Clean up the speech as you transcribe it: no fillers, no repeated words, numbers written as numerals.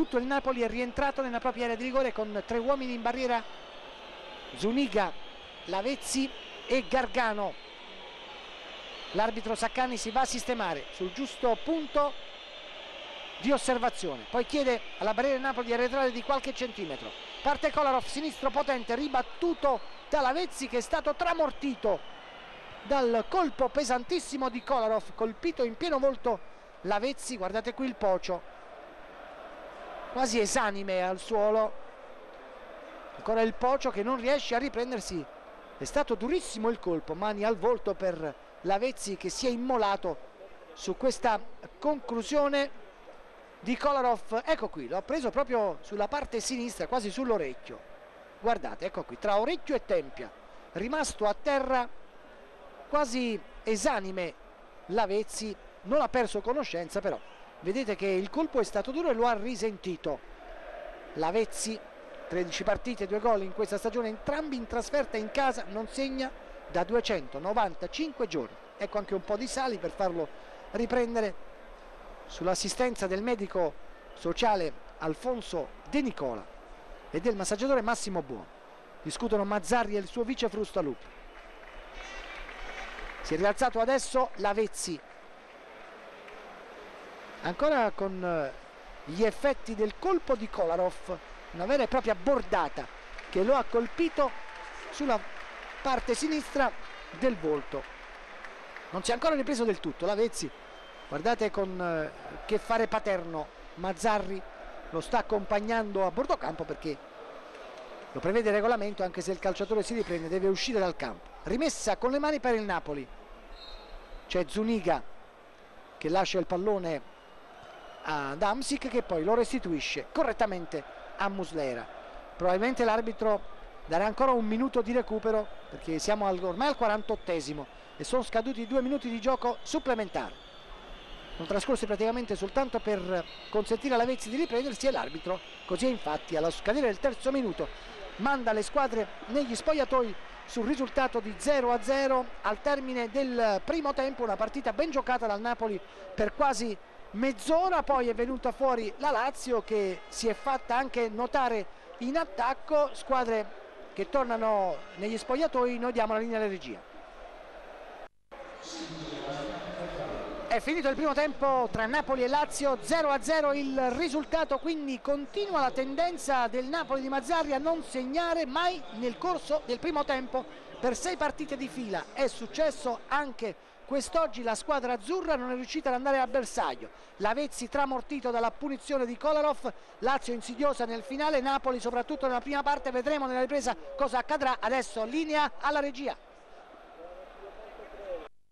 tutto il Napoli è rientrato nella propria area di rigore con tre uomini in barriera: Zuniga, Lavezzi e Gargano. L'arbitro Saccani si va a sistemare sul giusto punto di osservazione, poi chiede alla barriera Napoli di arretrare di qualche centimetro. Parte Kolarov, sinistro potente, ribattuto da Lavezzi, che è stato tramortito dal colpo pesantissimo di Kolarov, colpito in pieno volto Lavezzi. Guardate qui il Pocio, quasi esanime al suolo. Ancora il Pocio che non riesce a riprendersi, è stato durissimo il colpo, mani al volto per Lavezzi, che si è immolato su questa conclusione di Kolarov. Ecco qui, l'ho preso proprio sulla parte sinistra, quasi sull'orecchio, guardate, ecco qui, tra orecchio e tempia, rimasto a terra quasi esanime Lavezzi. Non ha perso conoscenza, però vedete che il colpo è stato duro e lo ha risentito. Lavezzi, 13 partite, 2 gol in questa stagione, entrambi in trasferta e in casa, non segna da 295 giorni. Ecco anche un po' di sali per farlo riprendere, sull'assistenza del medico sociale Alfonso De Nicola e del massaggiatore Massimo Buono. Discutono Mazzarri e il suo vice Frusta Lupo. Si è rialzato adesso Lavezzi, ancora con gli effetti del colpo di Kolarov, una vera e propria bordata che lo ha colpito sulla parte sinistra del volto. Non si è ancora ripreso del tutto Lavezzi, guardate con che fare paterno Mazzarri lo sta accompagnando a bordo campo, perché lo prevede il regolamento, anche se il calciatore si riprende deve uscire dal campo. Rimessa con le mani per il Napoli, c'è Zuniga che lascia il pallone ad Hamsic, che poi lo restituisce correttamente a Muslera. Probabilmente l'arbitro darà ancora un minuto di recupero, perché siamo ormai al 48esimo e sono scaduti 2 minuti di gioco supplementare, non trascorsi praticamente soltanto per consentire a Lavezzi di riprendersi, e l'arbitro così infatti alla scadere del terzo minuto manda le squadre negli spogliatoi sul risultato di 0-0 al termine del primo tempo. Una partita ben giocata dal Napoli per quasi mezz'ora, poi è venuta fuori la Lazio, che si è fatta anche notare in attacco. Squadre che tornano negli spogliatoi, noi diamo la linea alla regia. È finito il primo tempo tra Napoli e Lazio, 0-0 il risultato, quindi continua la tendenza del Napoli di Mazzarri a non segnare mai nel corso del primo tempo per 6 partite di fila. È successo anche quest'oggi, la squadra azzurra non è riuscita ad andare a bersaglio. Lavezzi tramortito dalla punizione di Kolarov, Lazio insidiosa nel finale, Napoli soprattutto nella prima parte. Vedremo nella ripresa cosa accadrà. Adesso linea alla regia.